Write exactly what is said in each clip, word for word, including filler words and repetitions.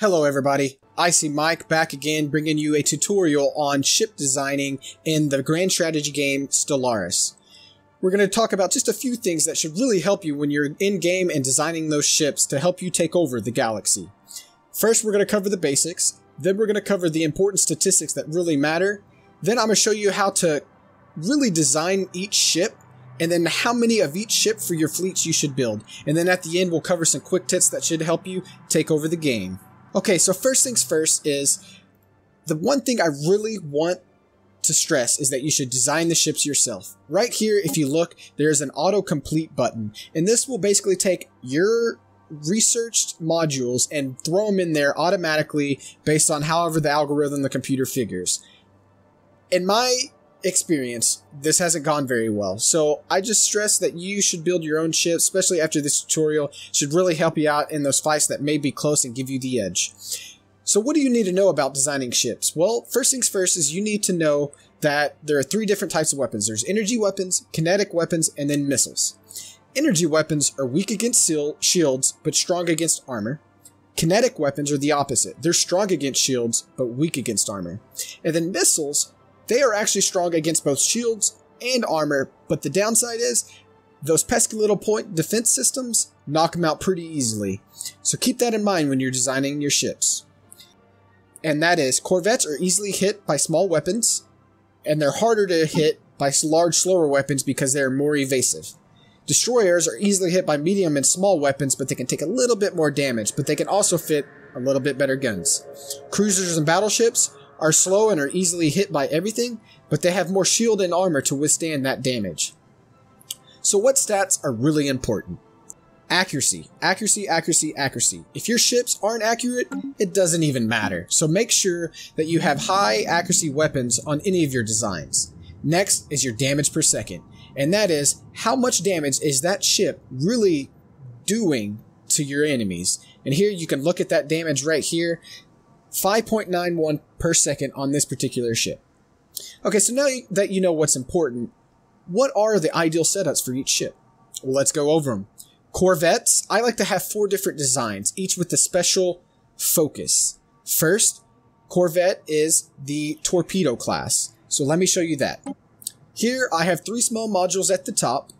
Hello everybody, Icy Mike back again bringing you a tutorial on ship designing in the grand strategy game Stellaris. We're going to talk about just a few things that should really help you when you're in game and designing those ships to help you take over the galaxy. First we're going to cover the basics, then we're going to cover the important statistics that really matter, then I'm going to show you how to really design each ship, and then how many of each ship for your fleets you should build, and then at the end we'll cover some quick tips that should help you take over the game. Okay, so first things first is, the one thing I really want to stress is that you should design the ships yourself. Right here, if you look, there's an autocomplete button, and this will basically take your researched modules and throw them in there automatically based on however the algorithm the computer figures. In my experience, this hasn't gone very well, so I just stress that you should build your own ship, especially after this tutorial. Should really help you out in those fights that may be close and give you the edge. So what do you need to know about designing ships? Well, first things first is you need to know that there are three different types of weapons. There's energy weapons, kinetic weapons, and then missiles. Energy weapons are weak against shields but strong against armor. Kinetic weapons are the opposite. They're strong against shields but weak against armor. And then missiles, they are actually strong against both shields and armor, but the downside is those pesky little point defense systems knock them out pretty easily. So keep that in mind when you're designing your ships. And that is, corvettes are easily hit by small weapons, and they're harder to hit by large, slower weapons because they're more evasive. Destroyers are easily hit by medium and small weapons, but they can take a little bit more damage, but they can also fit a little bit better guns. Cruisers and battleships are slow and are easily hit by everything, but they have more shield and armor to withstand that damage. So what stats are really important? Accuracy, accuracy, accuracy, accuracy. If your ships aren't accurate, it doesn't even matter. So make sure that you have high accuracy weapons on any of your designs. Next is your damage per second, and that is how much damage is that ship really doing to your enemies. And here you can look at that damage right here. five point nine one per second on this particular ship. Okay, so now that you know what's important, what are the ideal setups for each ship? Well, let's go over them. Corvettes, I like to have four different designs, each with a special focus. First, Corvette is the torpedo class. So let me show you that. Here I have three small modules at the top,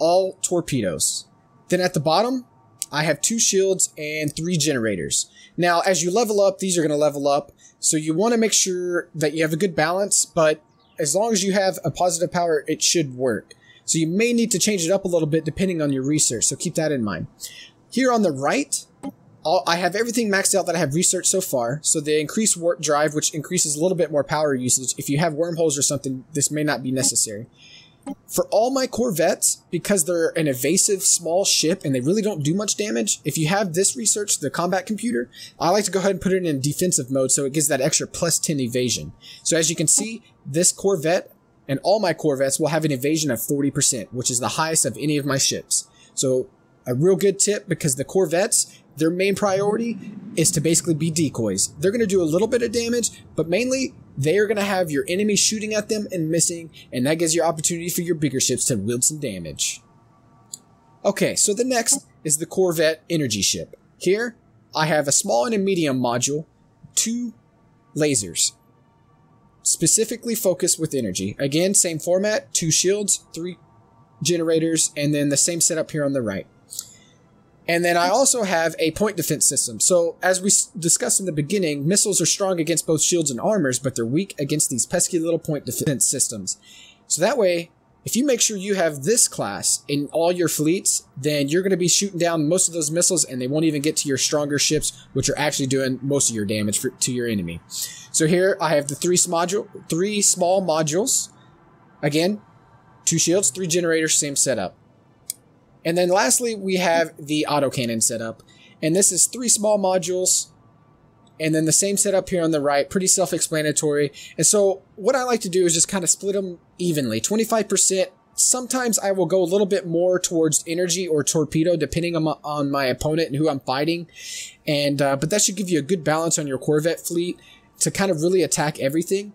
all torpedoes. Then at the bottom, I have two shields and three generators. Now, as you level up, these are going to level up, so you want to make sure that you have a good balance, but as long as you have a positive power, it should work. So you may need to change it up a little bit depending on your research, so keep that in mind. Here on the right, I'll, I have everything maxed out that I have researched so far, so the increased warp drive, which increases a little bit more power usage. If you have wormholes or something, this may not be necessary. For all my corvettes, because they're an evasive small ship and they really don't do much damage, if you have this research, the combat computer, I like to go ahead and put it in defensive mode so it gives that extra plus ten evasion. So as you can see, this corvette and all my corvettes will have an evasion of forty percent, which is the highest of any of my ships. So a real good tip, because the corvettes, their main priority is to basically be decoys. They're going to do a little bit of damage, but mainly they are going to have your enemy shooting at them and missing, and that gives you opportunity for your bigger ships to wield some damage. Okay, so the next is the Corvette energy ship. Here, I have a small and a medium module, two lasers, specifically focused with energy. Again, same format, two shields, three generators, and then the same setup here on the right. And then I also have a point defense system. So as we discussed in the beginning, missiles are strong against both shields and armors, but they're weak against these pesky little point defense systems. So that way, if you make sure you have this class in all your fleets, then you're going to be shooting down most of those missiles and they won't even get to your stronger ships, which are actually doing most of your damage for, to your enemy. So here I have the three, module, three small modules. Again, two shields, three generators, same setup. And then lastly, we have the autocannon setup, and this is three small modules, and then the same setup here on the right, pretty self-explanatory. And so what I like to do is just kind of split them evenly, twenty-five percent. Sometimes I will go a little bit more towards energy or torpedo, depending on my, on my opponent and who I'm fighting, and uh, but that should give you a good balance on your Corvette fleet to kind of really attack everything.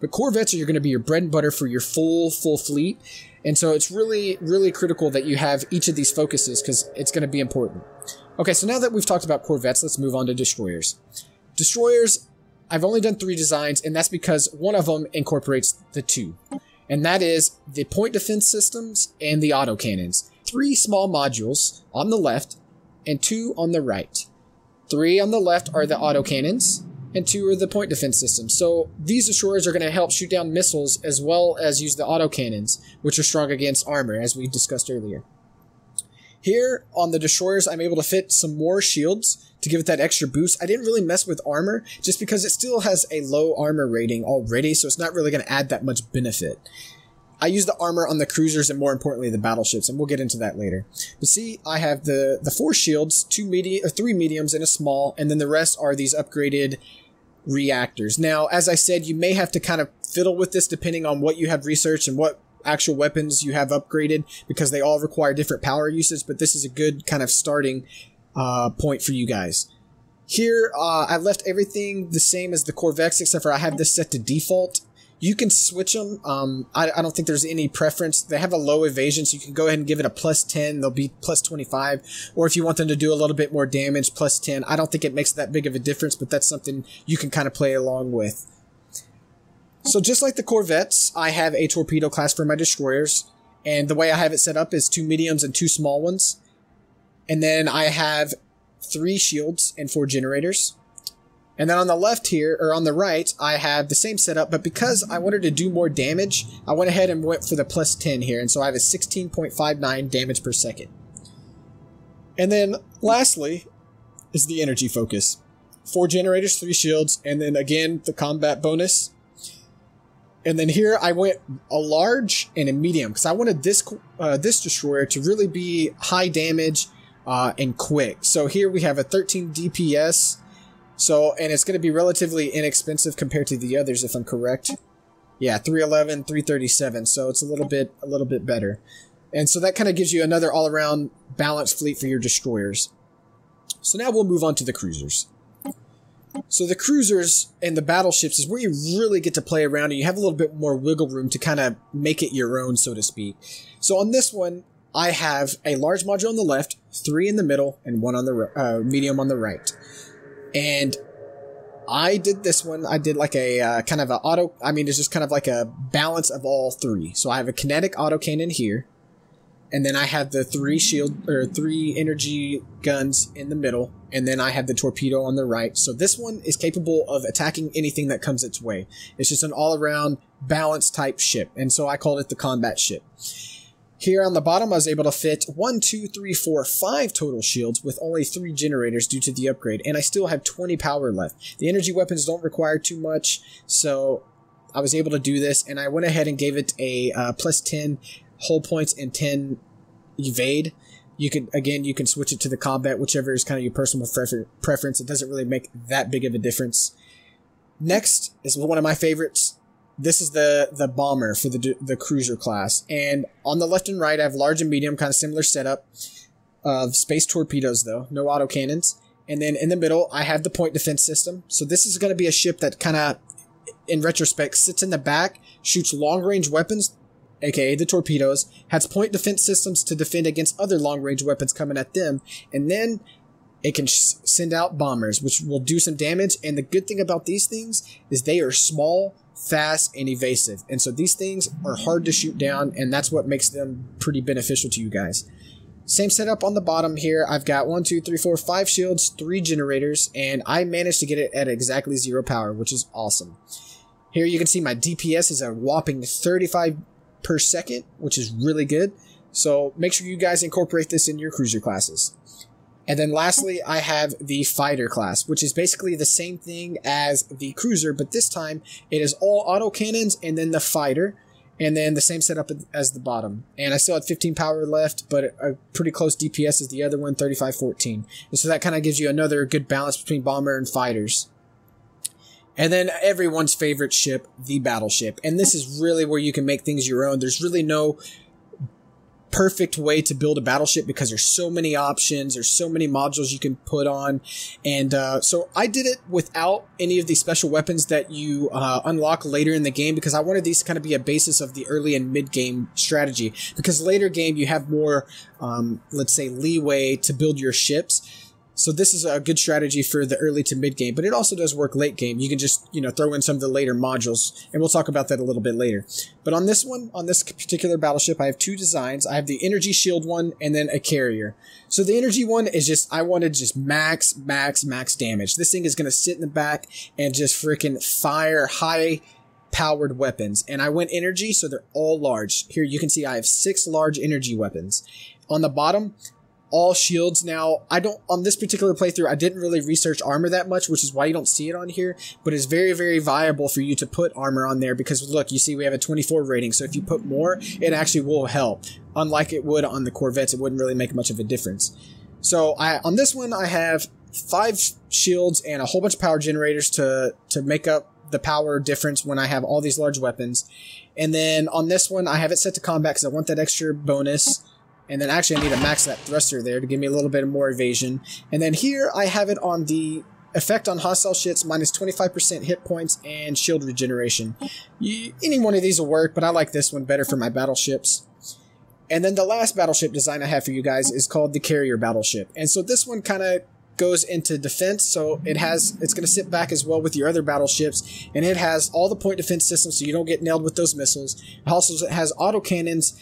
But Corvettes are going to be your bread and butter for your full, full fleet. And so it's really, really critical that you have each of these focuses because it's going to be important. Okay, so now that we've talked about corvettes, let's move on to destroyers. Destroyers, I've only done three designs, and that's because one of them incorporates the two. And that is the point defense systems and the autocannons. Three small modules on the left and two on the right. Three on the left are the autocannons, and two are the point defense systems. So these destroyers are going to help shoot down missiles as well as use the autocannons, which are strong against armor, as we discussed earlier. Here on the destroyers, I'm able to fit some more shields to give it that extra boost. I didn't really mess with armor just because it still has a low armor rating already, so it's not really going to add that much benefit. I use the armor on the cruisers and, more importantly, the battleships, and we'll get into that later. But see, I have the, the four shields, two medi- or three mediums, and a small, and then the rest are these upgraded reactors. Now, as I said, you may have to kind of fiddle with this depending on what you have researched and what actual weapons you have upgraded, because they all require different power usage, but this is a good kind of starting uh, point for you guys. Here, uh, I've left everything the same as the Corvettes, except for I have this set to default. You can switch them. Um, I, I don't think there's any preference. They have a low evasion, so you can go ahead and give it a plus ten. They'll be plus twenty-five. Or if you want them to do a little bit more damage, plus ten. I don't think it makes that big of a difference, but that's something you can kind of play along with. So just like the Corvettes, I have a torpedo class for my destroyers. And the way I have it set up is two mediums and two small ones. And then I have three shields and four generators. And then on the left here, or on the right, I have the same setup, but because I wanted to do more damage, I went ahead and went for the plus ten here, and so I have a sixteen point five nine damage per second. And then, lastly, is the energy focus. Four generators, three shields, and then again, the combat bonus. And then here I went a large and a medium, because I wanted this, uh, this destroyer to really be high damage uh, and quick. So here we have a thirteen D P S. So, and it's going to be relatively inexpensive compared to the others, if I'm correct. Yeah, three eleven, three thirty-seven, so it's a little bit a little bit better. And so that kind of gives you another all-around balanced fleet for your destroyers. So now we'll move on to the cruisers. So the cruisers and the battleships is where you really get to play around, and you have a little bit more wiggle room to kind of make it your own, so to speak. So on this one, I have a large module on the left, three in the middle, and one on the uh, medium on the right. And I did this one, I did like a uh, kind of an auto, I mean, it's just kind of like a balance of all three. So I have a kinetic autocannon here, and then I have the three shield, or three energy guns in the middle, and then I have the torpedo on the right. So this one is capable of attacking anything that comes its way. It's just an all-around balance type ship, and so I called it the combat ship. Here on the bottom, I was able to fit one, two, three, four, five total shields with only three generators due to the upgrade, and I still have twenty power left. The energy weapons don't require too much, so I was able to do this, and I went ahead and gave it a uh, plus ten hull points and ten evade. You could, again, you can switch it to the combat, whichever is kind of your personal prefer preference. It doesn't really make that big of a difference. Next is one of my favorites. This is the, the bomber for the, the cruiser class. And on the left and right, I have large and medium, kind of similar setup of space torpedoes, though. No autocannons. And then in the middle, I have the point defense system. So this is going to be a ship that kind of, in retrospect, sits in the back, shoots long-range weapons, aka the torpedoes, has point defense systems to defend against other long-range weapons coming at them, and then it can sh send out bombers, which will do some damage. And the good thing about these things is they are small, fast, and evasive. And so these things are hard to shoot down, and that's what makes them pretty beneficial to you guys. Same setup on the bottom here. I've got one, two, three, four, five shields, three generators, and I managed to get it at exactly zero power, which is awesome. Here you can see my D P S is a whopping thirty-five per second, which is really good. So make sure you guys incorporate this in your cruiser classes. And then lastly, I have the fighter class, which is basically the same thing as the cruiser, but this time it is all autocannons and then the fighter, and then the same setup as the bottom. And I still had fifteen power left, but a pretty close D P S as the other one, thirty-five fourteen. And so that kind of gives you another good balance between bomber and fighters. And then everyone's favorite ship, the battleship. And this is really where you can make things your own. There's really no perfect way to build a battleship because there's so many options, there's so many modules you can put on. And uh, so I did it without any of the special weapons that you uh, unlock later in the game, because I wanted these to kind of be a basis of the early and mid-game strategy, because later game you have more, um, let's say, leeway to build your ships. So this is a good strategy for the early to mid game, but it also does work late game. You can just, you know, throw in some of the later modules, and we'll talk about that a little bit later. But on this one, on this particular battleship, I have two designs. I have the energy shield one and then a carrier. So the energy one is just, I wanted just max, max, max damage. This thing is going to sit in the back and just freaking fire high powered weapons. And I went energy, so they're all large. Here you can see I have six large energy weapons. On the bottom, all shields. Now, I don't, on this particular playthrough, I didn't really research armor that much, which is why you don't see it on here, but it's very, very viable for you to put armor on there, because look, you see we have a twenty-four rating, so if you put more, it actually will help. Unlike it would on the Corvettes, it wouldn't really make much of a difference. So I, on this one, I have five shields and a whole bunch of power generators to, to make up the power difference when I have all these large weapons. And then on this one, I have it set to combat because I want that extra bonus. And then actually I need to max that thruster there to give me a little bit more evasion. And then here I have it on the effect on hostile ships, minus twenty-five percent hit points and shield regeneration. You, any one of these will work, but I like this one better for my battleships. And then the last battleship design I have for you guys is called the carrier battleship. And so this one kind of goes into defense, so it has it's going to sit back as well with your other battleships, and it has all the point defense systems so you don't get nailed with those missiles. Also, it has autocannons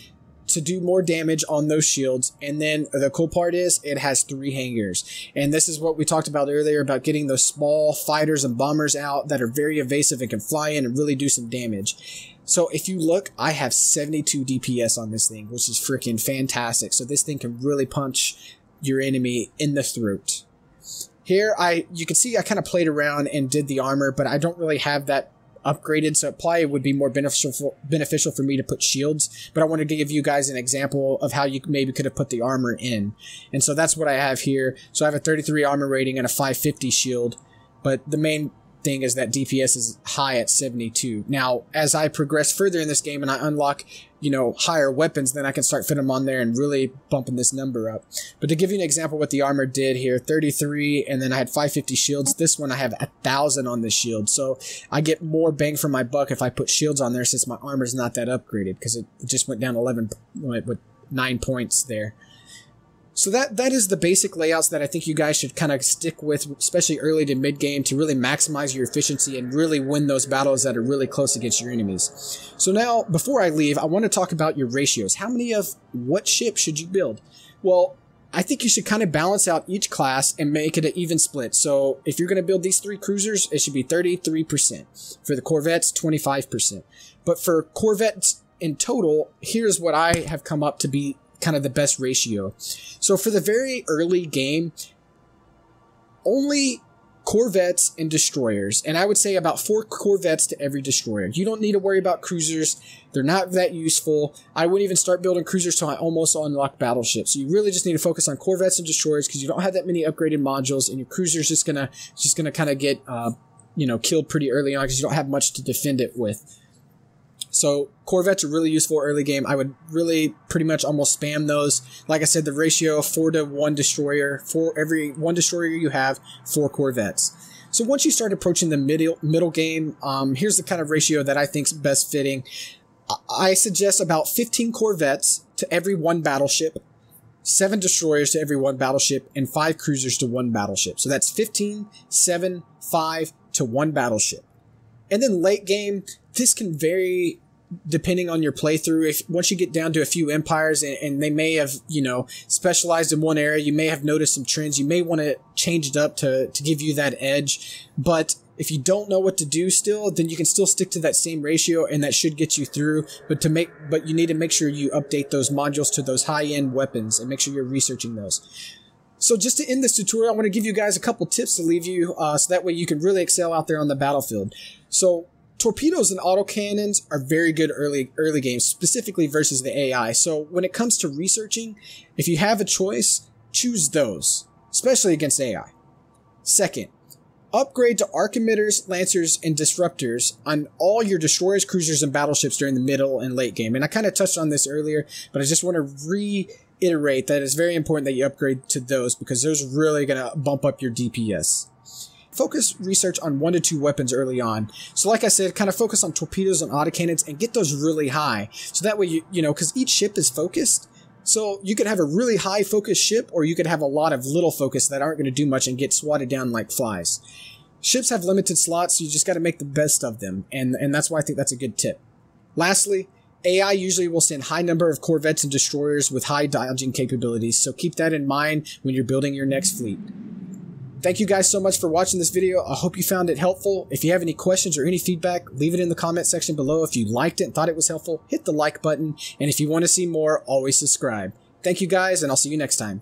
to do more damage on those shields, and then the cool part is it has three hangars, and this is what we talked about earlier about getting those small fighters and bombers out that are very evasive and can fly in and really do some damage. So if you look, I have seventy-two D P S on this thing, which is freaking fantastic. So this thing can really punch your enemy in the throat. Here I you can see I kind of played around and did the armor, but I don't really have that upgraded, so it probably would be more beneficial for, beneficial for me to put shields, but I wanted to give you guys an example of how you maybe could have put the armor in. And so that's what I have here. So I have a thirty-three armor rating and a five fifty shield, but the main thing is that D P S is high at seventy-two. Now, as I progress further in this game and I unlock, you know, higher weapons, then I can start fitting them on there and really bumping this number up. But to give you an example what the armor did here, thirty-three, and then I had five fifty shields. This one I have one thousand on the shield, so I get more bang for my buck if I put shields on there, since my armor's not that upgraded, because it just went down eleven with nine points there. So that, that is the basic layouts that I think you guys should kind of stick with, especially early to mid-game, to really maximize your efficiency and really win those battles that are really close against your enemies. So now, before I leave, I want to talk about your ratios. How many of what ship should you build? Well, I think you should kind of balance out each class and make it an even split. So if you're going to build these three cruisers, it should be thirty-three percent. For the Corvettes, twenty-five percent. But for Corvettes in total, here's what I have come up to be kind of the best ratio. So for the very early game, only Corvettes and destroyers, and I would say about four Corvettes to every destroyer. You don't need to worry about cruisers. They're not that useful. I wouldn't even start building cruisers till I almost unlock battleships. So you really just need to focus on Corvettes and destroyers, because you don't have that many upgraded modules, and your cruiser's just gonna just gonna kind of get uh, you know, killed pretty early on because you don't have much to defend it with. So Corvettes are really useful early game. I would really pretty much almost spam those. Like I said, the ratio four to one destroyer. For every one destroyer you have, four Corvettes. So once you start approaching the middle middle game, um, here's the kind of ratio that I think's best fitting. I suggest about fifteen Corvettes to every one battleship, seven destroyers to every one battleship, and five cruisers to one battleship. So that's fifteen, seven, five to one battleship. And then late game, this can vary depending on your playthrough. If once you get down to a few empires and, and they may have, you know, specialized in one area, you may have noticed some trends. You may want to change it up to, to give you that edge. But if you don't know what to do still, then you can still stick to that same ratio, and that should get you through. But to make, but you need to make sure you update those modules to those high-end weapons and make sure you're researching those. So just to end this tutorial, I want to give you guys a couple tips to leave you uh, so that way you can really excel out there on the battlefield. So torpedoes and autocannons are very good early early games, specifically versus the A I. So when it comes to researching, if you have a choice, choose those, especially against A I. Second, Upgrade to arc emitters, lancers, and disruptors on all your destroyers, cruisers, and battleships during the middle and late game. And I kind of touched on this earlier, but I just want to reiterate that it's very important that you upgrade to those because those are really going to bump up your D P S. Focus research on one to two weapons early on. So like I said, kind of focus on torpedoes and autocannons and get those really high. So that way, you, you know, because each ship is focused. So you could have a really high focus ship, or you could have a lot of little focus that aren't going to do much and get swatted down like flies. Ships have limited slots, so you just got to make the best of them, and, and that's why I think that's a good tip. Lastly, A I usually will send high number of corvettes and destroyers with high dodging capabilities, so keep that in mind when you're building your next fleet. Thank you guys so much for watching this video. I hope you found it helpful. If you have any questions or any feedback, leave it in the comment section below. If you liked it and thought it was helpful, hit the like button. And if you want to see more, always subscribe. Thank you guys, and I'll see you next time.